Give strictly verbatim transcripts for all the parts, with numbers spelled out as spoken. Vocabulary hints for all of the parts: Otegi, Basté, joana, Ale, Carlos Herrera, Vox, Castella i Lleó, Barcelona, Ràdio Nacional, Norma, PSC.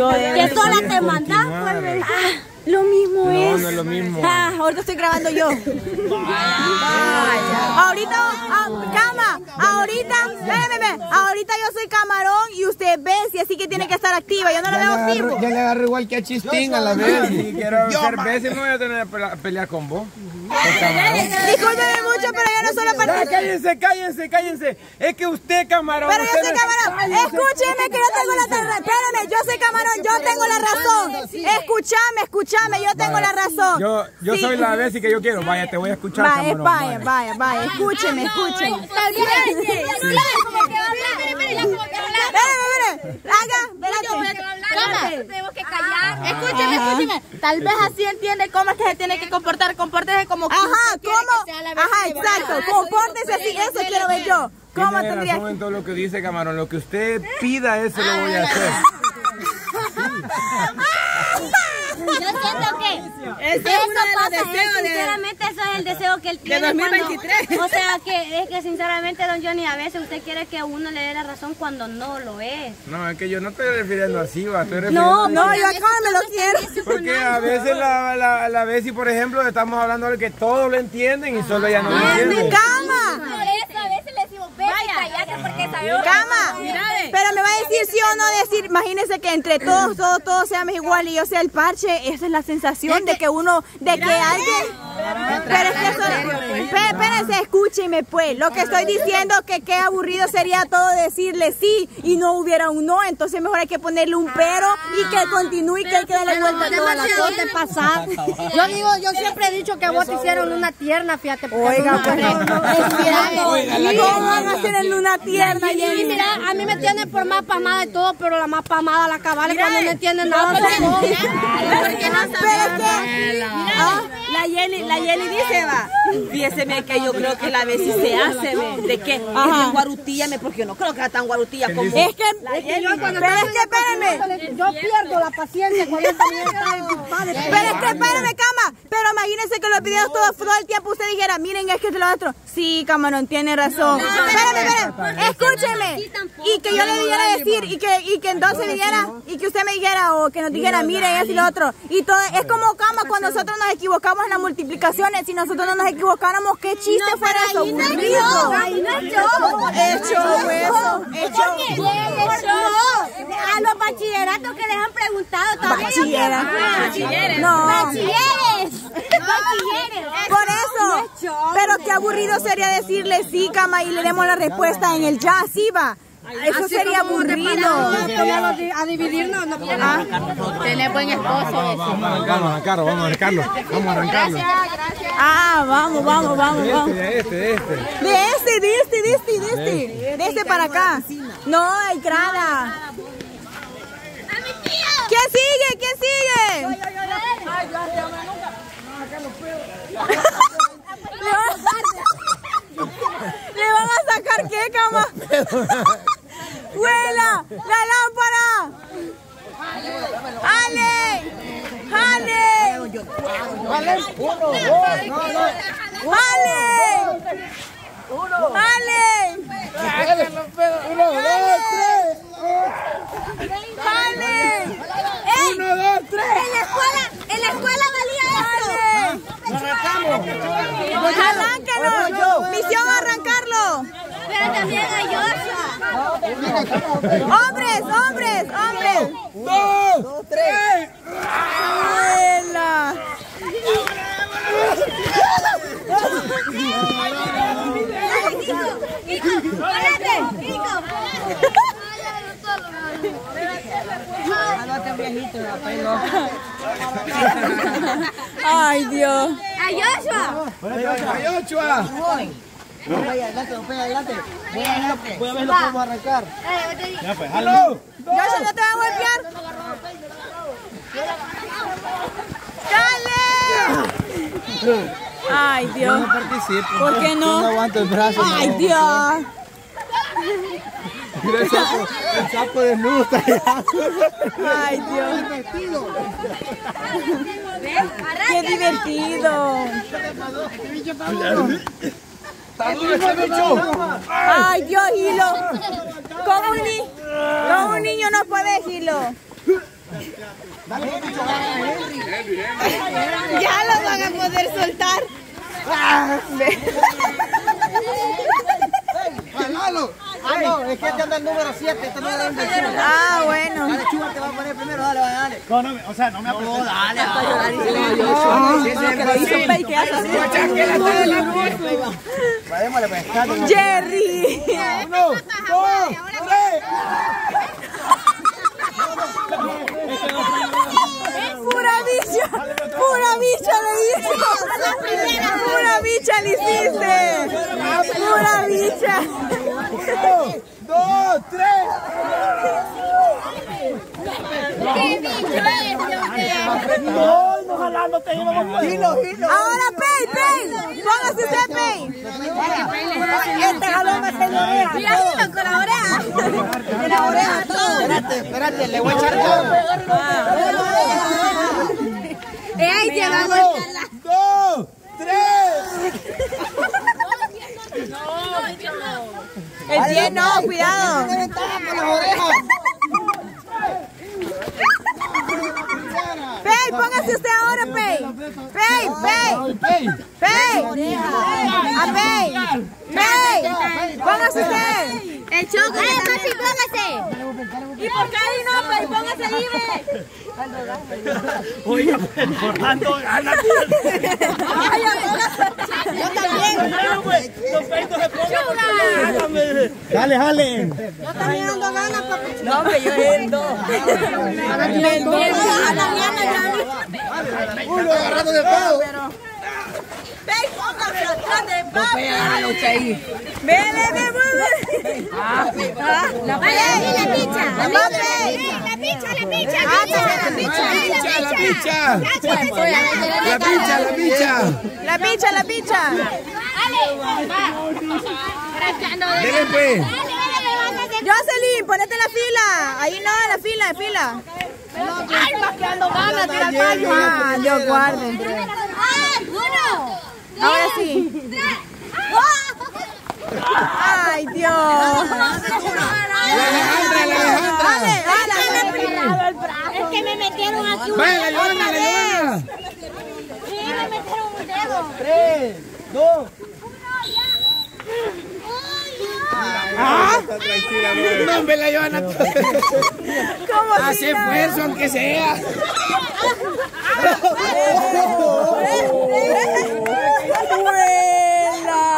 yo que sola te mandás, pues, ah, lo mismo no, es. No, no es lo mismo. Ah, ahorita estoy grabando yo. Vaya. Vaya. Ahorita, ah, cama, ahorita, déjeme, ahorita yo soy camarón y usted ve, si así que tiene que estar activa, yo no la veo vivo. Yo le agarro igual que a Chistín a la vez. Si quiero ser veces no voy a tener que pelear con vos. Discúlpeme mucho, pero yo no solo para... Cállense, cállense, cállense. Es que usted, camarón... Pero yo soy camarón. Escúcheme que yo tengo la razón. Espérame, yo soy camarón, yo tengo la razón. Escúchame, escúchame, yo tengo la razón. Yo, yo soy la vez y que yo quiero. Vaya, te voy a escuchar, camarón. Vaya, vaya, vaya. Escúcheme, escúcheme. Tenemos que callar. Ah, escúcheme, escúcheme. Tal vez así entiende cómo es que se tiene que comportar. Compórtese como que ajá, ¿cómo? Ajá, exacto. Compórtese así. Eso quiero ver yo. ¿Cómo tendría? En todo lo que dice, camarón. Lo que usted pida, eso lo voy a hacer. Yo siento que eso pasa, sinceramente eso es el deseo que él tiene dos mil veintitrés. O sea que es que sinceramente, don Johnny, a veces usted quiere que uno le dé la razón cuando no lo es. No, es que yo no estoy refiriendo así, va. No, no, yo acá me lo quiero. Porque a veces la, la, la vez y por ejemplo estamos hablando de que todos lo entienden y solo ella no lo entiende. Cama, pero me va a decir sí o no decir, imagínense que entre todos, todos, todos seamos iguales y yo sea el parche, esa es la sensación de que uno, de que alguien... Pero es que eso, espérense, escúchenme pues, lo que estoy diciendo que qué aburrido sería todo decirle sí y no hubiera un no, entonces mejor hay que ponerle un pero y que continúe y que hay que darle vuelta a toda la cosa pasada. Yo digo, yo siempre he dicho que a vos te hicieron una tierna, fíjate. Oiga, pues no, no, ¿cómo van a hacerle una tierna? Y mira, a mí me tienen por más pamada de todo, pero la más pamada la cabal cuando no entienden nada. Pero es que... La Jenny, la Jenny dice, va, fíjese que yo creo que la vez sí se hace, ¿ve? De que es bien guarutilla, porque yo no creo que sea tan guarutilla como... Es que, es que yo cuando... Pero es que espérame, yo pierdo la paciencia cuando también está en tu padre. Pero es que espérame, cama, pero imagínense que los videos todo, todo el tiempo usted dijera, miren, es que es lo otro. Sí, camarón, tiene razón. Espérame, espérame, escúcheme. Y que yo le dijera decir, y que, y que entonces dijera, y que usted me dijera, o que nos dijera, miren, es y lo otro. Y todo, es como cama cuando nosotros nos equivocamos en las multiplicaciones, si nosotros no nos equivocáramos, ¿qué chiste fuera eso? ¡Hecho eso! ¡Hecho a los bachilleratos que les han preguntado también! ¡Bachilleras! ¡No! ¡Bachilleres! ¡Por eso! Pero qué aburrido sería decirle sí, cama, y le demos la respuesta en el ya, sí va. Eso así sería aburrido. A dividirnos, no podemos. Ah, tener buen esposo. Vamos a arrancarlo, vamos a arrancarlo. Vamos a arrancarlo. Gracias, gracias. Ah, vamos, vamos, vamos. De este, de este, de este. De este, de este, de este, de este. De este para acá. No hay grada. ¿Quién sigue? ¿Quién sigue? Yo, yo, yo. Ay, yo arriba nunca. No, acá no puedo. ¿Le van a sacar qué, cama? ¡Huela! ¡La lámpara! ¡Ale! ¡Ale! ¡Ale! ¡Uno! ¡Ale! ¡Uno! ¡Ale! ¡Uno, dos, tres! ¡Ale! ¡Uno, dos, tres! En la escuela, en la escuela valía esto. ¡Nos arrancamos! ¡Arránquenlo! ¡Misión arrancarlo! Pero también a Joshua. ¡Hombres, hombres, hombres! ¡Uno, dos, tres! ¡Abuela! ¡Ay, Dios! ¡A Joshua! ¡A Joshua! No. Voy adelante, voy adelante. Voy adelante. Voy a ver lo que vamos a arrancar. Ya pues, ¡halo! ¡Joshua, no te va a golpear! ¡Dale! ¡Ay, Dios! No participo. ¿Por qué no? No aguanto el brazo. ¡Ay, Dios! Mira el sapo, el sapo desnudo está allá. ¡Ay, Dios! ¡Qué divertido! Ay, Dios, hilo. Con un, ni con un niño no puede hilo. Ya lo van a poder soltar. Ah, ve. ¡Jalalo! Ah, no, es que este anda el número siete, este no le da inversión. Ah, bueno. Dale, Chuba, te va a poner primero, dale, dale, dale. No, no, o sea, no me apetece. No, dale, hasta llorar y se le dio. No, que lo hizo pay, que hace así. Démosle, pues. ¡Jerry! ¡Uno, dos, tres! ¡Pura bicha! ¡Pura bicha le hizo! ¡Pura bicha le hiciste! ¡Pura bicha! ¡Uno, dos, tres! ¡Qué bicho es! ¡No, no jalándote! ¡Hilo, hilo! ¡Ahora, Pei, Pei! ¡Póngase usted, Pei! ¡Este jalón va a ser la oreja! ¡Mira, hilo con la oreja! ¡Con la oreja todo! Espérate, espérate, le voy a echar todo. ¡Ey, te va a volcarla! ¡Dos, tres! El diez no, cuidado. Pei, póngase usted ahora, Pei. Pei, Pei. Pei. A Pei. Pei. Póngase usted. El choco. Papi, póngase. Y por Cali no, Pei, póngase libre. Oye, Fernando, gana. Ay, yo también. Los peitos se pongan. Dale, jale. Yo también ando ganas, papi. No, que yo ando. A la mañana ya. Uno agarrando de pavo. Ven, póngase atrás de pavo. Vele, me mueve. Ah, la picha. La picha. La picha, la picha. La picha, la picha. La picha, la picha. La picha, la picha. Dale, pues. Jocelyn, ponete en la fila. Ahí no, en la fila, en fila. Ay, más que ando ganas, tira palma. Ah, Dios guarde. ¡Ay, uno! Ahora sí. ¡Ay, Dios! ¡Alejandra, Alejandra! Es que me metieron aquí una vez. Sí, me metieron un dedo. Tres, dos. ¿Ah? No, hombre, la Joana. Hace esfuerzo, aunque sea. ¡Vuela!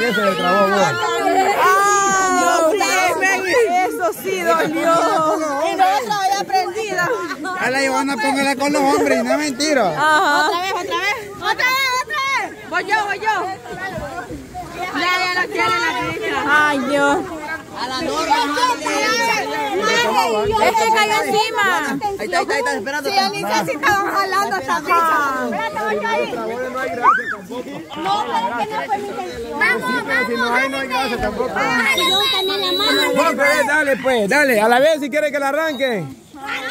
Ya se le trabó, güey. ¡Ah! Eso sí dolió. Y no lo había prendido. A la Joana póngala con los hombres, no es mentira. Otra vez, otra vez. Otra vez, otra vez. Voy yo, voy yo. Ya, ya lo quiere la picha. Ay, Dios. A la norma. Es que cayó encima. Ahí está, ahí está, esperando. Sí, ni casi estaban jalando esta picha. Espérate, voy ahí. No hay gracia tampoco. No, pero es que no permiten. Vamos, vamos. Si no hay, no hay gracia tampoco. Vamos, pues, dale, pues, dale. A la vez si quiere que la arranquen.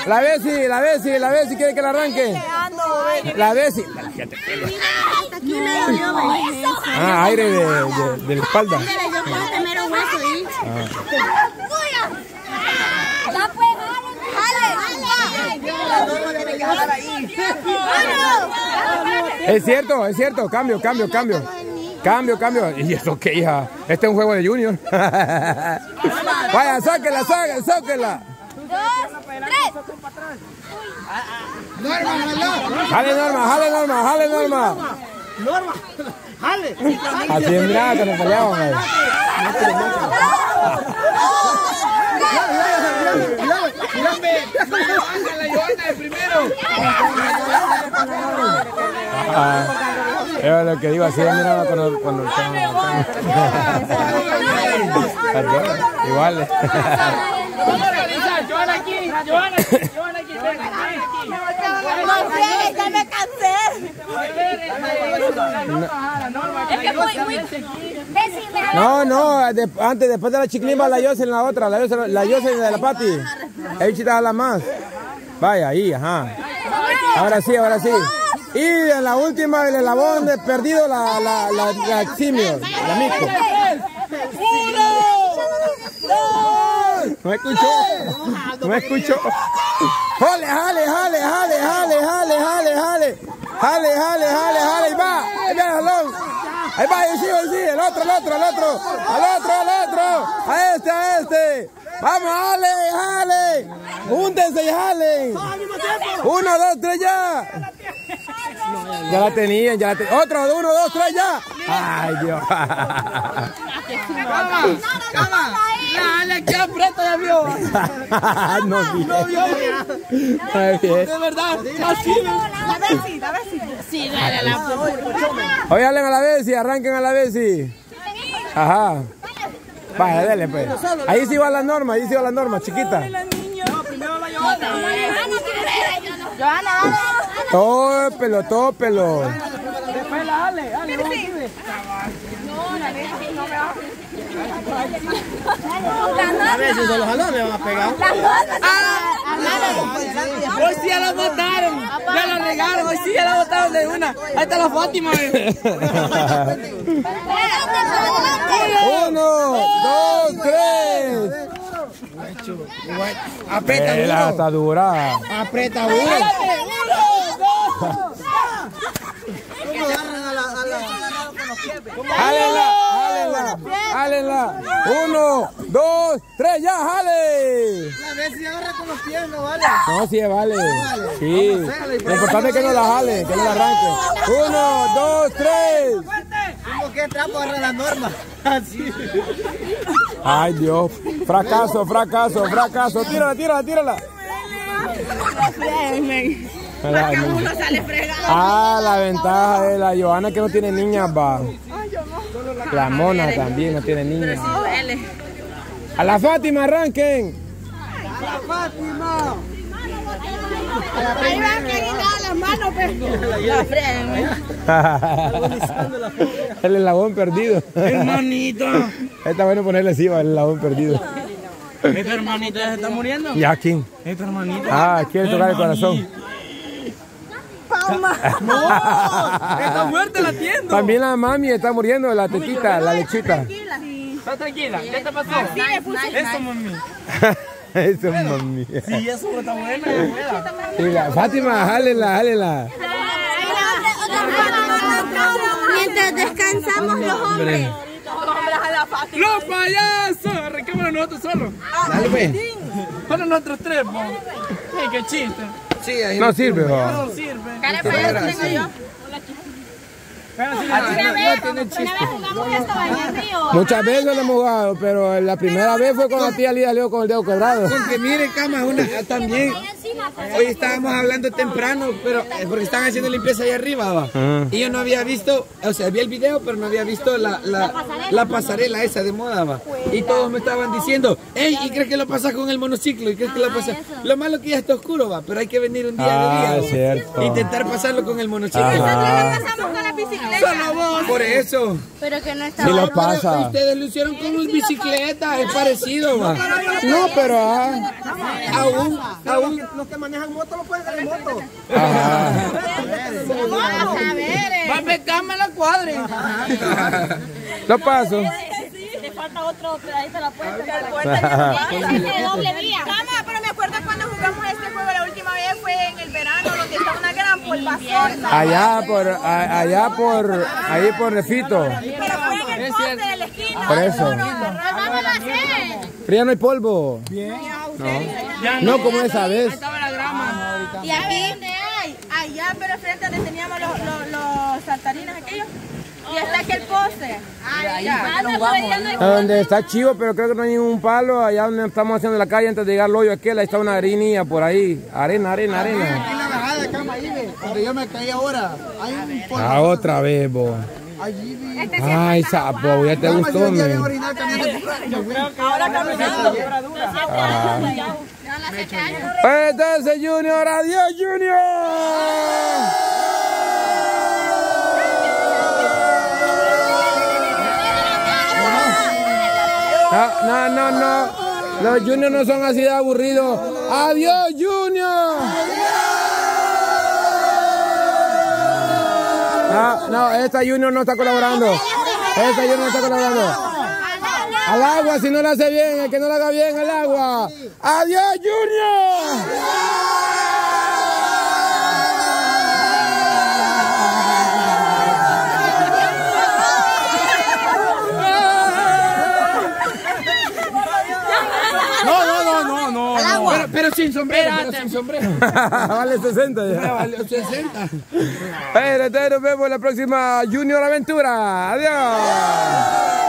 La Bessi, la Bessi, la Bessi quiere que la arranque. La Bessi. Ah, aire de, de, de la espalda. Es cierto, es cierto. Cambio, cambio, cambio. Cambio, cambio. Y esto qué, hija. Este es un juego de Junior. Vaya, sáquela, sáquela, sáquela. Norma, Norma. Jale, Norma, jale, Norma, jale, Norma. Norma, jale. Así es, mira, que nos fallamos. Es lo que digo, así es, mira, cuando... cuando igual. Joana aquí, Joana aquí, Joana aquí, aquí. No sé, ya me cansé. Es que muy, muy... No, no, de, antes, después de la chiclima, la Jocelyn, la otra, la Jocelyn, la Jocelyn de la Pati. Ahí chita la más. Vaya, ahí, ajá. Ahora sí, ahora sí. Y en la última, el eslabón de perdido, la, la, la, la, la simio, la mico. ¡Uno! ¡Dos! No escuchó. No escuchó. Jale, jale, jale, jale, jale, jale, jale, jale. Jale, jale, jale, jale. Ahí va. Ahí va el jalón. Ahí va, ahí sigue, ahí sigue. El otro, el otro, el otro. Al otro, al otro. A este, a este. Vamos, jale, jale. Júntense y jale. Uno, dos, tres, ya. Ya la tenían, ya la tenían. Otro, uno, dos, tres, ya. Ay, Dios. ¡Qué aprieto ya vio! ¡No vio! ¡No vio! ¡De verdad! ¡La Bessie! ¡La Bessie! ¡Sí, dale a la Bessie! ¡Oye, dale a la Bessie! ¡Arranquen a la Bessie! ¡Ajá! ¡Vaya, dale pues! Ahí sí va la norma, ahí sí va la norma, chiquita. ¡No, primero va Joana! ¡Joana, dale! ¡Tópelo, tópelo! ¡Después la dale! ¡Dale, dale! ¡No, la Bessie no me va! A ver si son los jalones, van a pegar. Hoy sí ya la botaron. Ya la regaron. Hoy sí ya la botaron de una. Ahí está la Fátima. Uno, dos, tres. Aprieta uno. Está dura. Aprieta uno. Uno, dos. ¡Jálela! ¡Jálela! ¡Uno, dos, tres! ¡Ya, jale! La Bessie ahora con los pies, ¿no vale? No, sí, vale. Sí. Lo importante es que no la jale, que no la arranque. ¡Uno, dos, tres! ¿Cómo que trapo agarra la norma? Así. ¡Ay, Dios! ¡Fracaso, fracaso, fracaso! ¡Tírala, tírala, tírala! Uno sale fregado. Ah, la ventaja de la Joana que no tiene niñas, va. La mona también no tiene niñas. A la Fátima arranquen. A la Fátima. Ahí van que quitar las manos, pero. El eslabón perdido. Hermanito. Está bueno ponerle así, va, el eslabón perdido. ¿Este hermanito ya se está muriendo? ¿Y a quién? Este hermanito. Ah, quiere tocar el corazón. ¡No! ¡Está muerta la tienda! También la mami está muriendo, la tetita, la lechita. Está tranquila. Está tranquila. ¿Qué te pasó? Sí, le puse. Eso, mami. Eso, mami. Sí, eso está buena. Y la Fátima, jálela, jálela. Mientras descansamos los hombres. ¡Los payasos! Arranquémonos nosotros solos. Dale, pues. Solo nosotros tres, po. ¡Ay, qué chiste! Sí, no sirve, va. No sirve. Cara para yo tengo yo. Muchas veces lo hemos jugado, pero la primera vez fue con la tía Lía Leo con el dedo quebrado. Porque mire, cama, una también. Hoy estábamos hablando temprano, pero porque estaban haciendo limpieza ahí arriba, va. Ah. Y yo no había visto, o sea, vi el video, pero no había visto la, la, la, pasarela, la pasarela esa de moda, va. Y todos me estaban diciendo, hey, ¿y crees que lo pasas con el monociclo? ¿Y crees que lo pasas? Lo malo es que ya está oscuro, va, pero hay que venir un día ah, de día. Va, intentar pasarlo con el monociclo. Ajá. Solo vos. Por eso. Pero que no está. Si lo pasa. Ustedes lo hicieron con una bicicleta, es parecido, va. No, pero ah, aún, aún. Los que manejan moto lo pueden dar en moto. Vamos a ver. Va a pescarme la cuadra. Lo paso. Le falta otro, ahí se la puerta. Tiene doble vía. Pero me acuerdo cuando jugamos este juego la última vez fue en el verano, donde está una gran polvazón. Allá por, allá por, ahí por Refito. Pero fue en el poste de la esquina. Por eso. Pero ya no hay polvo. No, no como esa vez. ¿Y aquí dónde hay? Allá, pero frente donde teníamos los, los, los saltarines aquellos. Y hasta aquí el poste. Donde está chivo, pero creo que no hay ningún palo. Allá donde estamos haciendo la calle antes de llegar al hoyo aquel, ahí está una arenilla por ahí. Arena, arena, arena. Aquí la bajada de cama, ahí, donde yo me caí ahora. Hay un ah, otra vez, bo. Allí vi. Este sí. Ay, sapo, ya te no, gustó, me. Ahora caminando. Ah. Entonces, Junior, adiós, Junior. No, no, no, no. Los Juniors no son así de aburridos. Adiós, Junior. No, no, esta Junior no está colaborando. Esta Junior no está colaborando. Al agua si no la hace bien, el que no la haga bien, al agua. ¡Adiós, Junior! ¡Adiós! Pero, pero sin sombrero, pero sin sombrero. Vale sesenta ya. No, vale sesenta. Pero entonces nos vemos en la próxima Junior Aventura. Adiós.